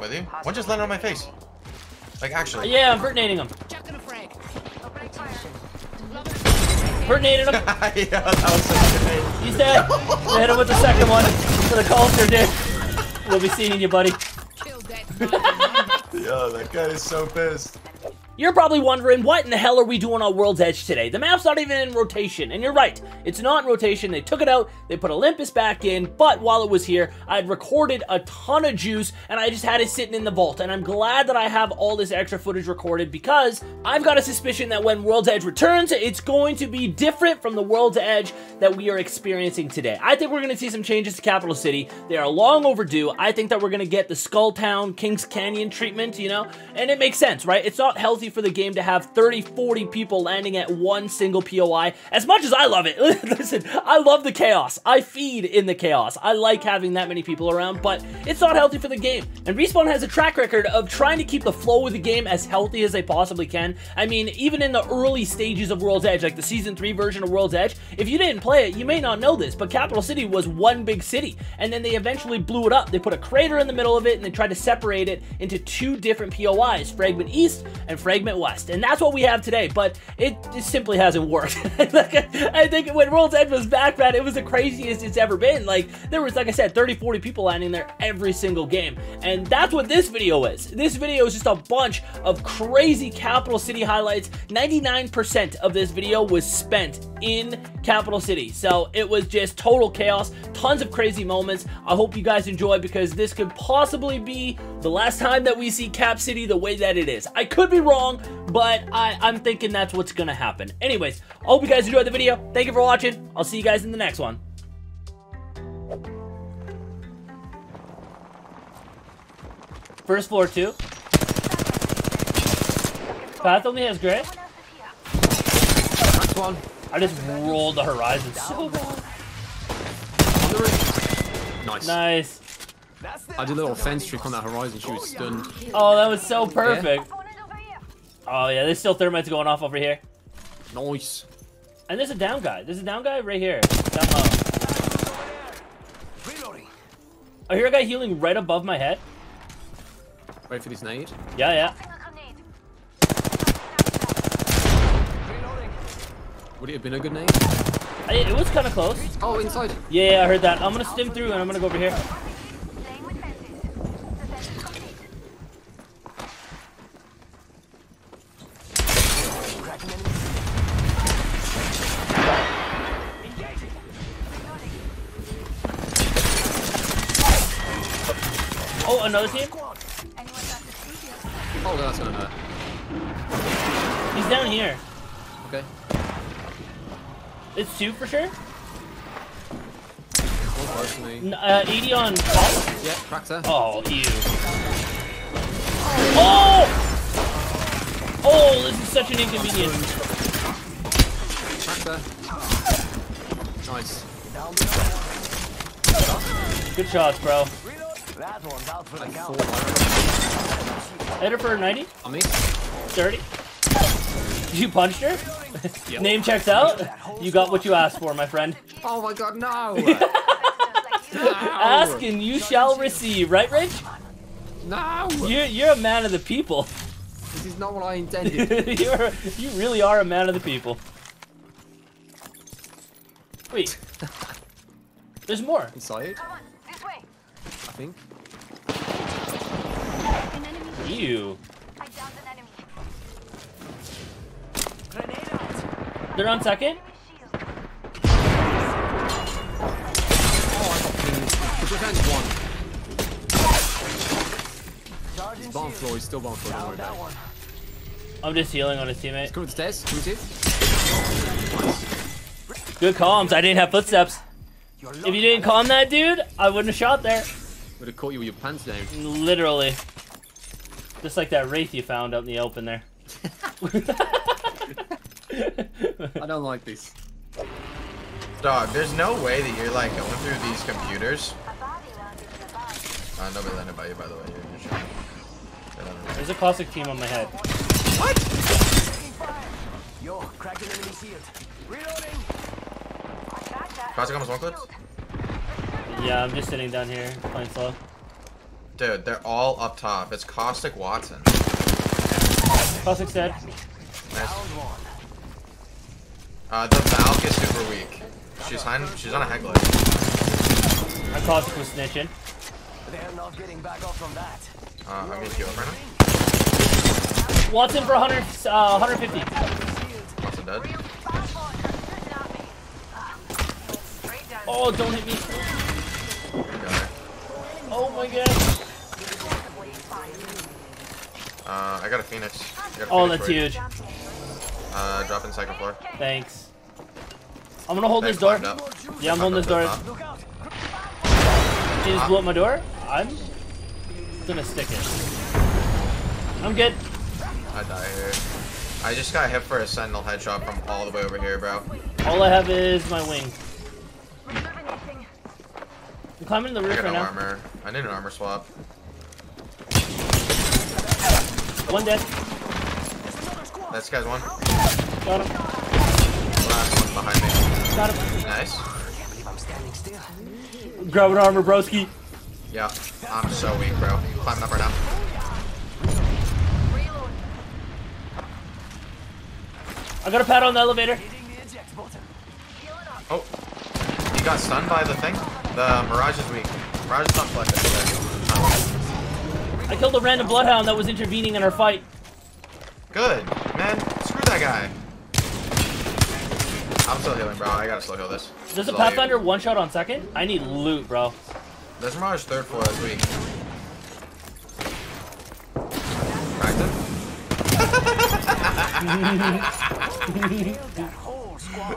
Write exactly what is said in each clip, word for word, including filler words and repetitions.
fucking with you. One just landed on my face. Like, actually. Yeah, I'm pertinating him. Pertinated him. Yeah, that was such a grenade. He's dead. I hit him with the second one. For the culture, dude. We'll be seeing you, buddy. Yo, that guy is so pissed. You're probably wondering, what in the hell are we doing on World's Edge today? The map's not even in rotation, and you're right, it's not in rotation. They took it out, they put Olympus back in, but while it was here, I'd recorded a ton of juice, and I just had it sitting in the vault, and I'm glad that I have all this extra footage recorded, because I've got a suspicion that when World's Edge returns, it's going to be different from the World's Edge that we are experiencing today. I think we're going to see some changes to Capital City. They are long overdue. I think that we're going to get the Skulltown, Kings Canyon treatment, you know, and it makes sense, right? It's not healthy for the game to have thirty, forty people landing at one single P O I. As much as I love it, listen, I love the chaos. I feed in the chaos. I like having that many people around, but it's not healthy for the game. And Respawn has a track record of trying to keep the flow of the game as healthy as they possibly can. I mean, even in the early stages of World's Edge, like the Season three version of World's Edge, if you didn't play it, you may not know this, but Capital City was one big city, and then they eventually blew it up. They put a crater in the middle of it, and they tried to separate it into two different P O Is, Fragment East and Fragment Fragment West, and that's what we have today, but it, it simply hasn't worked. Like, I think when World's Edge was back, man, it was the craziest it's ever been. Like, there was, like I said, thirty, forty people landing there every single game, and that's what this video is. This video is just a bunch of crazy Capital City highlights. ninety-nine percent of this video was spent in Capital City, so it was just total chaos, tons of crazy moments. I hope you guys enjoy, because this could possibly be the last time that we see Cap City the way that it is. I could be wrong, but I, I'm thinking that's what's gonna happen. Anyways, I hope you guys enjoyed the video. Thank you for watching. I'll see you guys in the next one. First floor two. Path only has gray. I just rolled the horizon so bad. Nice. Nice. I did a little fence trick on that horizon. She was stunned. Oh, that was so perfect. Yeah. Oh yeah, there's still thermites going off over here. Nice. And there's a down guy. There's a down guy right here. Down low. I hear a guy healing right above my head. Wait for this nade. Yeah, yeah. Would it have been a good nade? I, it was kind of close. Oh, inside. Yeah, yeah, I heard that. I'm gonna stim through and I'm gonna go over here. Oh, another team? Oh, that's gonna hurt. He's down here. Okay. It's two for sure? N uh, eighty on top? Yeah, cracks there. Oh, ew. Oh! Oh, this is such an inconvenience. Cracks there. Nice. Good shots, bro. That one, that's what I count. Header for ninety? On me. thirty? You punched her? Yep. Name checks out? You got what you asked for, my friend. Oh my god, no! No. Ask and you shall receive, right, Rich? No! You're, you're a man of the people. This is not what I intended. You're, you really are a man of the people. Wait. There's more. Inside? I think. Ew. They're on second? Oh, I got bomb floor, he's still bomb floor, don't worry about it. I'm just healing on his teammate. He's coming to stairs, coming to you. Good comms, I didn't have footsteps. If you didn't calm that dude, I wouldn't have shot there. Would have caught you with your pants down. Literally. Just like that wraith you found out in the open there. I don't like this. Dog, there's no way that you're like going through these computers. Uh, nobody landed by you, by the way. You're just right. There's a classic team on my head. What? Yo, crack an enemy shield. Reloading. Classic almost one clip? Yeah, I'm just sitting down here, playing slow. Dude, they're all up top. It's Caustic Watson. Caustic's dead. Nice. Uh, the Valk is super weak. She's hiding, she's on a head glitch. I Caustic was snitching. They're not getting back off from that. Uh, I'm gonna heal right now. Watson for one hundred, uh, one fifty. Watson dead. Oh, don't hit me. Oh my god. Uh, I got a Phoenix. Got a oh, Phoenix that's huge. You. Uh, drop in second floor. Thanks. I'm gonna hold Thanks, this door. Up. Yeah, I'm, I'm holding this door. Up. She just blew up my door? I'm gonna stick it. I'm good. I die here. I just got hit for a Sentinel headshot from all the way over here, bro. All I have is my wing. I'm climbing the roof I got right no now. Armor. I need an armor swap. One dead. That's guy's one. Got him. Last one behind me. Got him. Nice. I can't believe I'm standing still. Grab an armor, broski. Yeah, I'm so weak, bro. Climbing up right now. I got a pad on the elevator. Oh. You got stunned by the thing? The Mirage is weak. Mirage is not flexible. I killed a random Bloodhound that was intervening in our fight. Good. Man, screw that guy. I'm still healing, bro. I gotta slow heal this. Does the Pathfinder one shot on second? I need loot, bro. There's Mirage third floor is weak. Cracked him?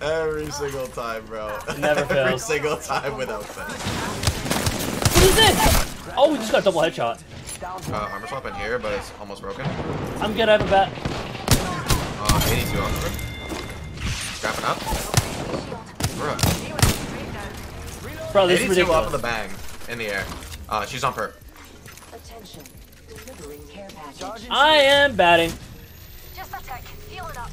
Every single time, bro. Never fails. Every single time without fail. What is this? Oh, we just got double headshot. Uh, armor swap in here, but it's almost broken. I'm good, I have a bat. Uh, eighty-two armor. Wrapping up. Bro, bro this is ridiculous. eighty-two off of the bang in the air. Uh, she's on perp. Attention. Delivering care package. I am batting. Just a tech. Healing up.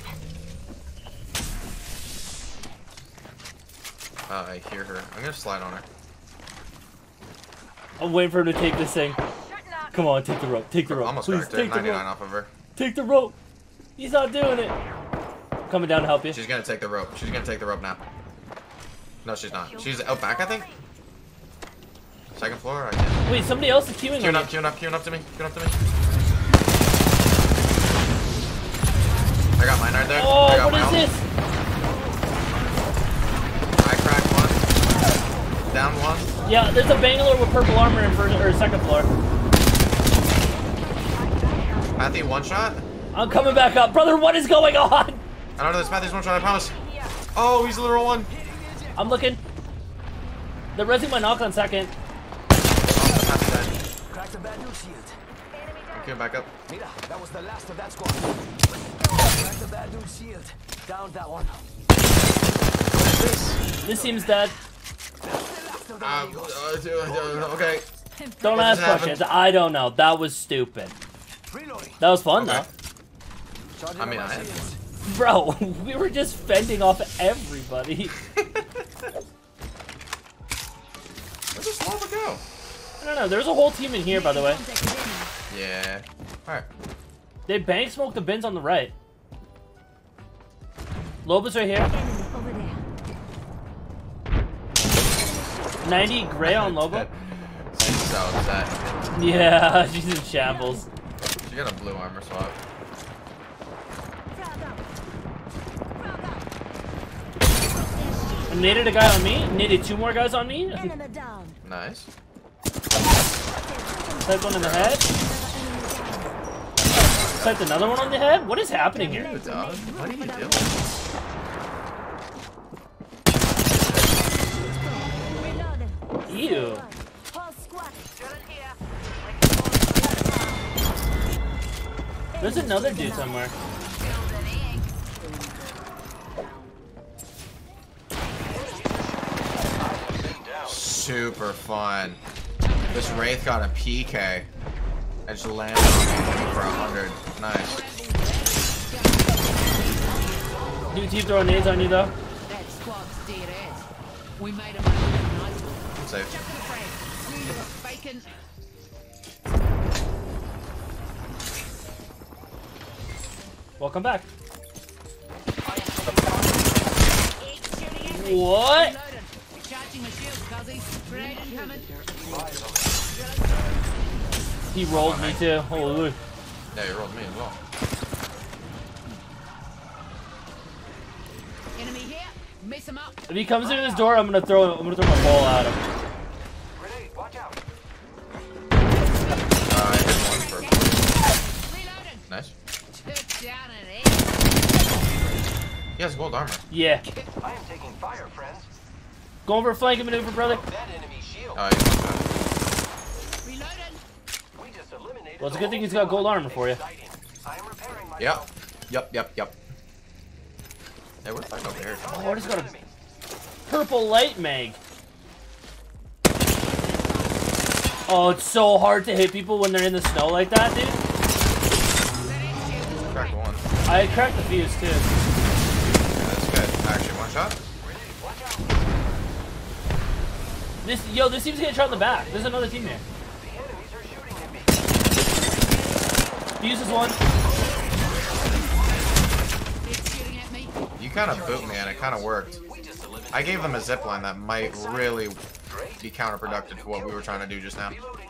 Uh, I hear her. I'm gonna slide on her. I'm waiting for her to take this thing. Come on, take the rope. Take the rope. Almost Please, take ninety-nine the rope. Off of her. Take the rope. He's not doing it. I'm coming down to help you. She's gonna take the rope. She's gonna take the rope now. No, she's not. She's out back, I think. Second floor. I guess. Wait, somebody else is queuing. Queuing up, queuing up, queuing up to me. Queuing up to me. I got mine right there. Oh, I got what is this? Down one. Yeah, there's a Bangalore with purple armor in first or second floor. Matthew, one shot. I'm coming back up, brother. What is going on? I don't know. This Matthew's one shot. I promise. Oh, he's literal one. I'm looking. They're resing my knock on second. Oh, Matthew's dead. I'm coming back up. Mira, that was the last of that squad. Crack the bad dude's shield. Down that one. This? This seems dead. Uh, okay. Don't ask questions. Happen? I don't know. That was stupid. That was fun, okay. though. I mean, I bro, we were just fending off everybody. Where does lava go? I don't know. There's a whole team in here, by the way. Yeah. All right. They bank smoked the bins on the right. Loba's right here. ninety gray on Lobo. She's so upset. Yeah, she's in shambles. She got a blue armor swap. I naded a guy on me. Naded two more guys on me. Nice. Type one in the head. Typed another one on the head. What is happening here? Dog. What are you doing? Ew. There's another dude somewhere. Super fun. This Wraith got a P K. I just landed on me for one hundred. Nice. Dude, keep throwing nades on you though. That squad's dead ass. We made a Safe. Welcome back. What? He rolled oh, me man. too. Holy loot. Yeah, he rolled me as well. Enemy here. Mess him up. If he comes through this door, I'm gonna throw. I'm gonna throw my ball at him. Nice. Took down an eight. He has gold armor. Yeah. I am taking fire, friends. Go over a flank and maneuver, brother. That enemy shield. Oh, yeah. Reloaded. We just eliminated. Well, it's a good thing he's got gold armor for you. I am repairing my yep. Yep, yep, yep. Hey, we're fighting over here. Oh, I just got a purple light mag. Oh, it's so hard to hit people when they're in the snow like that, dude. I cracked the fuse too. Yeah, that's good. Actually, one shot. This yo, this team's getting shot in the back. There's another team there. The enemies are shooting at me. Fuse is one. You kind of boot me, and it kind of worked. I gave them a zipline that might really be counterproductive to what we were trying to do just now.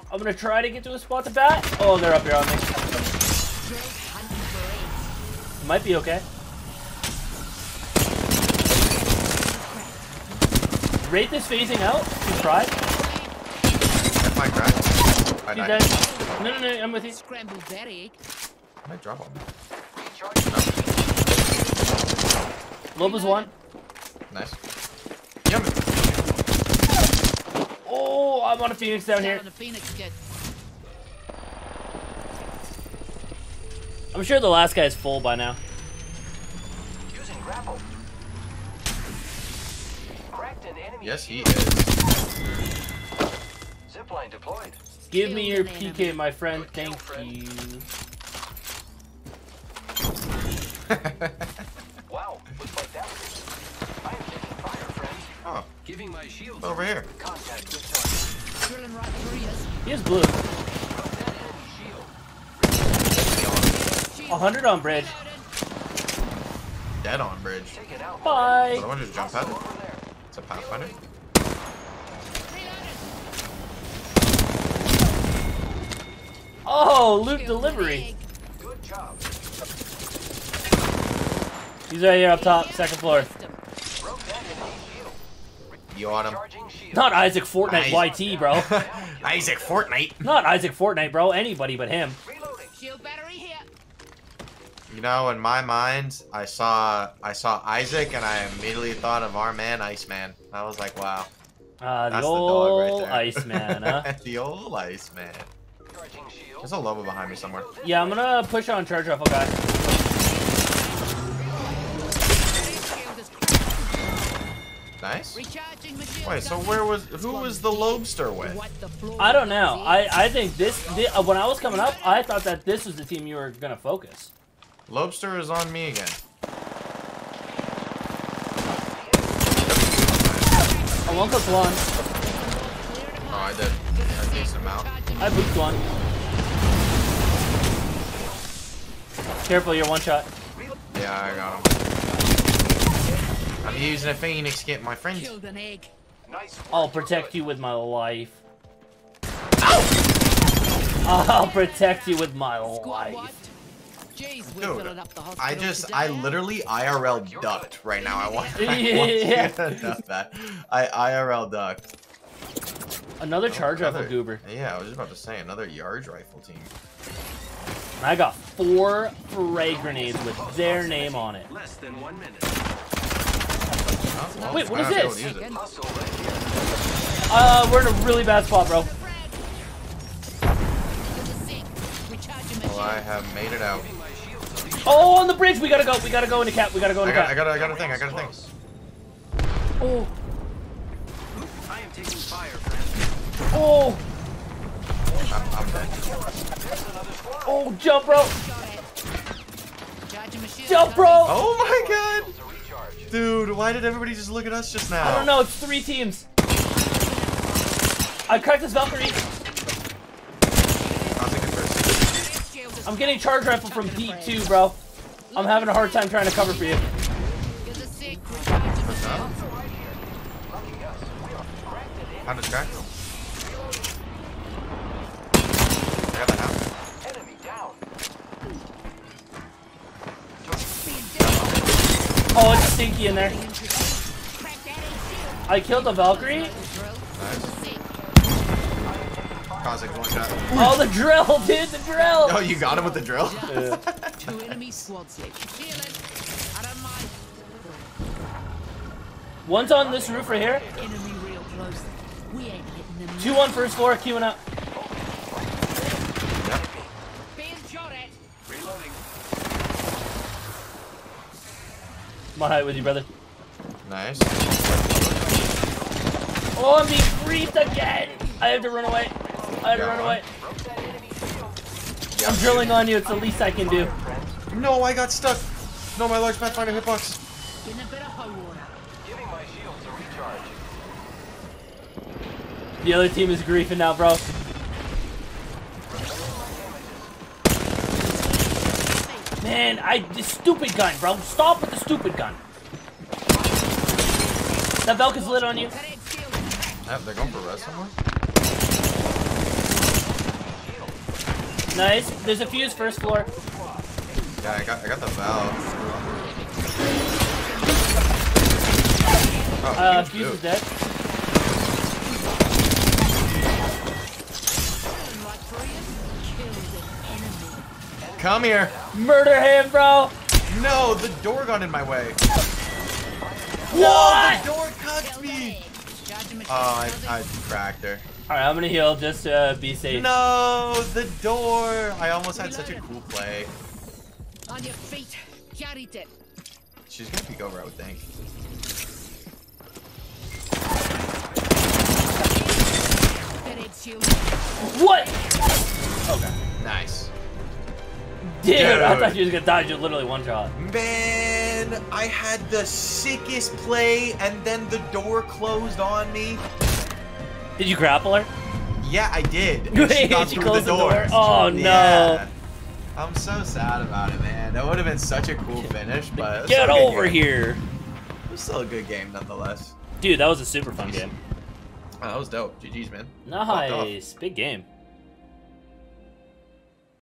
I'm gonna try to get to a spot to bat. Oh, they're up here on me. Might be okay. Rate this phasing out. You tried. That's my crack. I died. No, no, no, I'm with you. Scramble berry. I might drop on that. Loba's one. Nice. Yum. Oh, I'm on a Phoenix down here. I'm sure the last guy's full by now. Using grapple. Cracked an enemy. Yes, he is. Zipline deployed. Give me your P K, my friend. Thank you. Wow, looks like that was. I am taking fire, friend. Oh, giving my shield over here. Contact with target. Drilling right through us. He is blue. one hundred on bridge. Dead on bridge. Bye. So I want to just jump at it. It's a pathfinder. Oh, loot delivery. Good job. He's right here up top, second floor. You on him. Not Isaac Fortnite nice. Y T, bro. Isaac Fortnite. Not Isaac Fortnite, bro. Anybody but him. You know, in my mind, I saw I saw Isaac, and I immediately thought of our man, Iceman. I was like, wow. Uh, that's the old the dog right there. Iceman, huh? The old Iceman. There's a Lobo behind me somewhere. Yeah, I'm gonna push on charge rifle guy. Nice. Wait, so where was who was the Lobster with? I don't know. I I think this, this when I was coming up, I thought that this was the team you were gonna focus. Lobster is on me again. I won't go blonde. Oh, I did a decent amount. I booped one. Careful, you're one shot. Yeah, I got him. I'm using a Phoenix to get my friends. I'll protect you with my life. Ow! I'll protect you with my life. Dude, I just, I literally I R L ducked right now. I want, I want yeah. to that. I I R L ducked. Another oh, charge another, rifle goober. Yeah, I was just about to say, another yard rifle team. I got four frag grenades with their name on it. Less than one minute. Oh, well, wait, what is this? It. Uh, we're in a really bad spot, bro. Well, I have made it out. Oh, on the bridge! We gotta go! We gotta go into cap! We gotta go into I got, cap! I got, I got a thing! I got a thing! Oh! I am taking fire, friend. Oh! I'm, I'm dead. Oh, jump, bro! Jump, bro! Oh my god! Dude, why did everybody just look at us just now? I don't know, it's three teams. I cracked this Valkyrie. I'm getting charge rifle from deep too, bro. I'm having a hard time trying to cover for you. What's up? How does that go? I got that out. Oh, it's stinky in there. I killed the Valkyrie. Nice. Oh, the drill, dude, the drill! Oh, you got him with the drill? Yeah. Two enemy squads left. I don't mind. One's on this roof right here. Enemy real close. We ain't hitting them. Two on first floor, queuing up. Being shot at. Reloading. Come on, hide with you, brother. Nice. Oh, I'm being creeped again! I have to run away. I had to run away. I'm drilling on you. It's the least I can do. No, I got stuck. No, my large Pathfinder hitbox. The other team is griefing now, bro. Man, I this stupid gun, bro. Stop with the stupid gun. That Velka's lit on you. They're going for rest somewhere. Nice. There's a fuse first floor. Yeah, I got I got the valve. Oh, uh, fuse is dead. Come here. Murder him, bro. No, the door got in my way. What? No, the door cucked me. Oh, I, I cracked her. Alright, I'm gonna heal just to uh, be safe. No, the door! I almost had such a cool play. On your feet, carried it. She's gonna peek over, I would think. What? Okay, nice. Dude, Dude, I thought she was gonna dodge you literally one shot. Man, I had the sickest play, and then the door closed on me. Did you grapple her? Yeah, I did. She got she through the door. the door. Oh no! Yeah. I'm so sad about it, man. That would have been such a cool finish, but get over here. It was still a good game, nonetheless. Dude, that was a super fun game. Oh, that was dope. G G's, man. Nice, big game.